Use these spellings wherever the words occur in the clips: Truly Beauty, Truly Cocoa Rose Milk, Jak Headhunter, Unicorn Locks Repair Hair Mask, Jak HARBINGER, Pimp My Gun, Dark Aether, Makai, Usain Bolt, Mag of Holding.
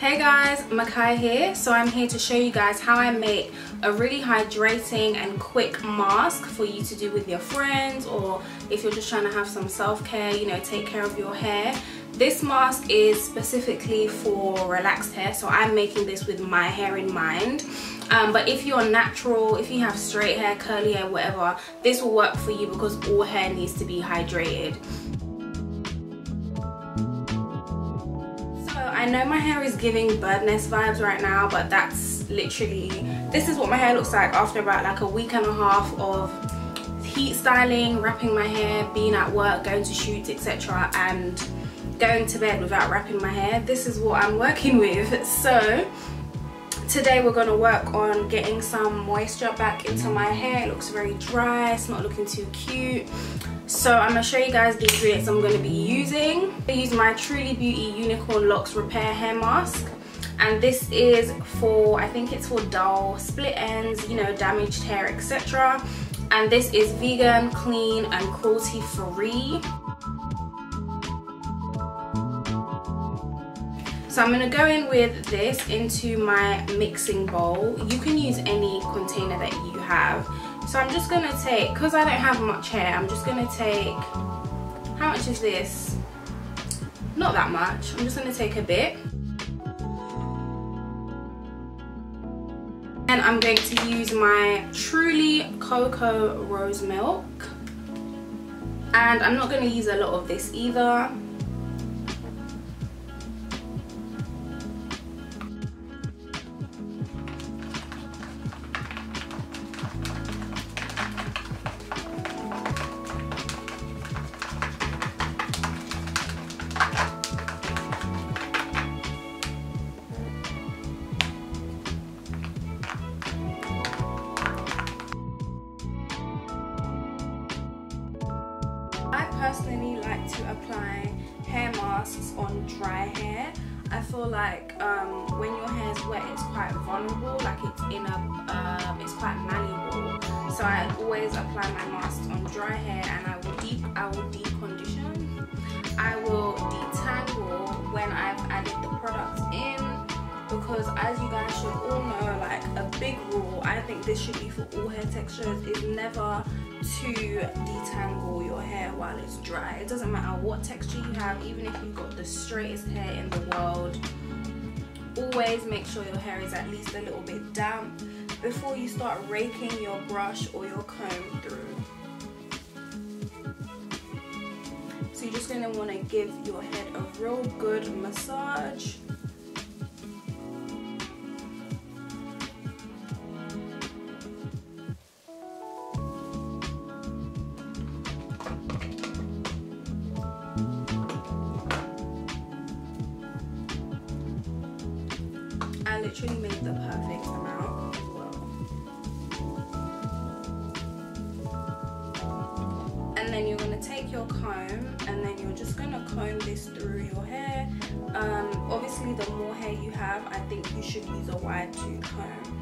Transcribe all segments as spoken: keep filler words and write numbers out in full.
Hey guys, Makai here. So I'm here to show you guys how I make a really hydrating and quick mask for you to do with your friends, or if you're just trying to have some self-care, you know, take care of your hair. This mask is specifically for relaxed hair, so I'm making this with my hair in mind. Um, but if you're natural, if you have straight hair, curly hair, whatever, this will work for you because all hair needs to be hydrated. I know my hair is giving bird nest vibes right now, but that's literally, this is what my hair looks like after about like a week and a half of heat styling, wrapping my hair, being at work, going to shoots, etc., and going to bed without wrapping my hair. This is what I'm working with. So today we're going to work on getting some moisture back into my hair. It looks very dry, it's not looking too cute. So I'm going to show you guys the ingredients I'm going to be using. I use my Truly Beauty Unicorn Locks Repair Hair Mask. And this is for, I think it's for dull, split ends, you know, damaged hair, et cetera. And this is vegan, clean and cruelty free. So I'm going to go in with this into my mixing bowl. You can use any container that you have. So I'm just going to take, because I don't have much hair, I'm just going to take, how much is this? Not that much. I'm just going to take a bit. And I'm going to use my Truly Cocoa Rose Milk. And I'm not going to use a lot of this either. I personally like to apply hair masks on dry hair. I feel like um, when your hair is wet, it's quite vulnerable, like it's in a, um, it's quite malleable. So I always apply my masks on dry hair, and I will deep, I will deep condition. I will detangle when I've added the products in, because as you guys should all know, like a big rule, I think this should be for all hair textures, is never to detangle your hair while it's dry. It doesn't matter what texture you have, even if you've got the straightest hair in the world, always make sure your hair is at least a little bit damp before you start raking your brush or your comb through. So you're just going to want to give your head a real good massage. I literally made the perfect amount as well. And then you're going to take your comb, and then you're just going to comb this through your hair. Um, obviously the more hair you have, I think you should use a wide tooth comb.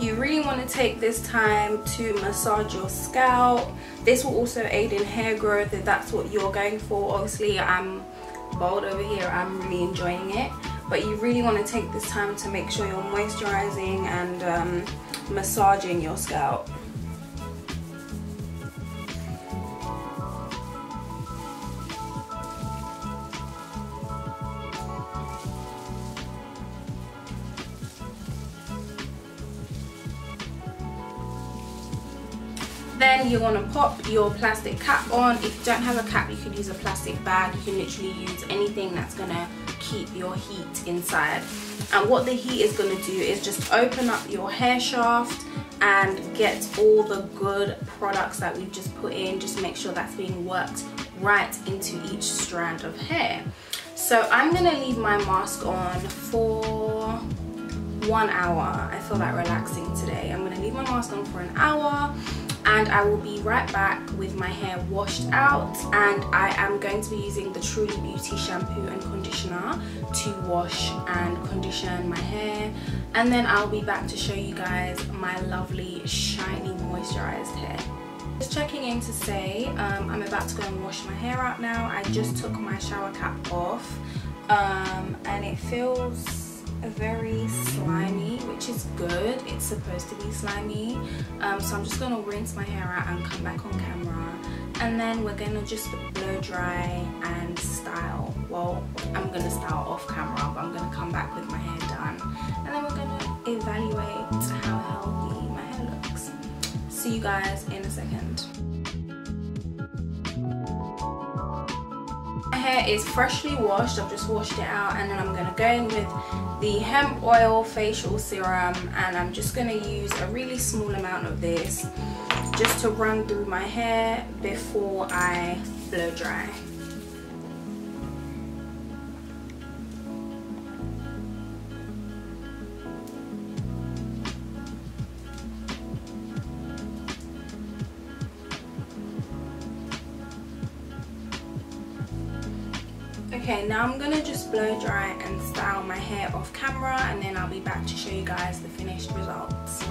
You really want to take this time to massage your scalp. This will also aid in hair growth if that's what you're going for. Obviously, I'm bold over here. I'm really enjoying it, but you really want to take this time to make sure you're moisturizing and um, massaging your scalp. Then you want to pop your plastic cap on. If you don't have a cap, you can use a plastic bag. You can literally use anything that's going to keep your heat inside. And what the heat is going to do is just open up your hair shaft and get all the good products that we've just put in. Just make sure that's being worked right into each strand of hair. So I'm going to leave my mask on for one hour. I feel like relaxing today. I'm going to leave my mask on for an hour. And I will be right back with my hair washed out, and I am going to be using the Truly Beauty shampoo and conditioner to wash and condition my hair, and then I'll be back to show you guys my lovely shiny moisturized hair. Just checking in to say um, I'm about to go and wash my hair out now. I just took my shower cap off um, and it feels very slimy, which is good. It's supposed to be slimy. Um, so I'm just going to rinse my hair out and come back on camera, and then we're going to just blow dry and style. Well, I'm going to style off camera, but I'm going to come back with my hair done, and then we're going to evaluate how healthy my hair looks. See you guys in a second. My hair is freshly washed. I've just washed it out, and then I'm going to go in with the hemp oil facial serum, and I'm just going to use a really small amount of this just to run through my hair before I blow dry. Okay, now I'm gonna just blow dry and style my hair off camera, and then I'll be back to show you guys the finished results.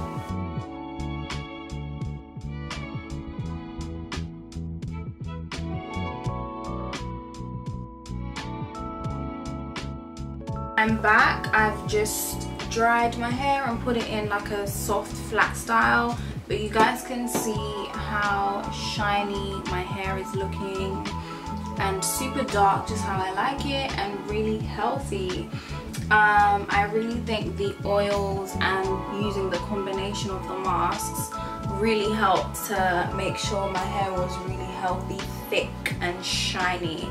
I'm back. I've just dried my hair and put it in like a soft flat style, but you guys can see how shiny my hair is looking. And super dark, just how I like it, and really healthy. um, I really think the oils and using the combination of the masks really helped to make sure my hair was really healthy, thick and shiny.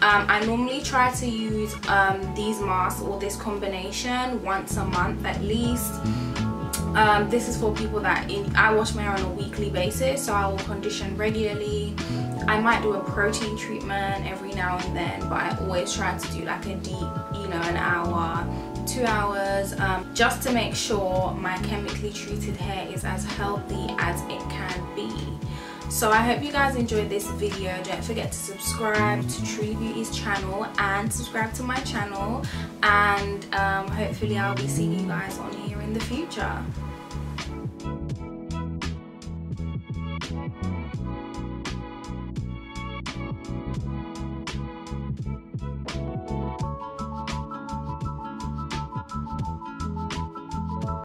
um, I normally try to use um, these masks or this combination once a month at least. Um, this is for people that in, I wash my hair on a weekly basis, so I will condition regularly. I might do a protein treatment every now and then, but I always try to do like a deep, you know, an hour, two hours, um, just to make sure my chemically treated hair is as healthy as it can be. So I hope you guys enjoyed this video. Don't forget to subscribe to Truly Beauty's channel and subscribe to my channel, and um, hopefully I'll be seeing you guys on here in the future.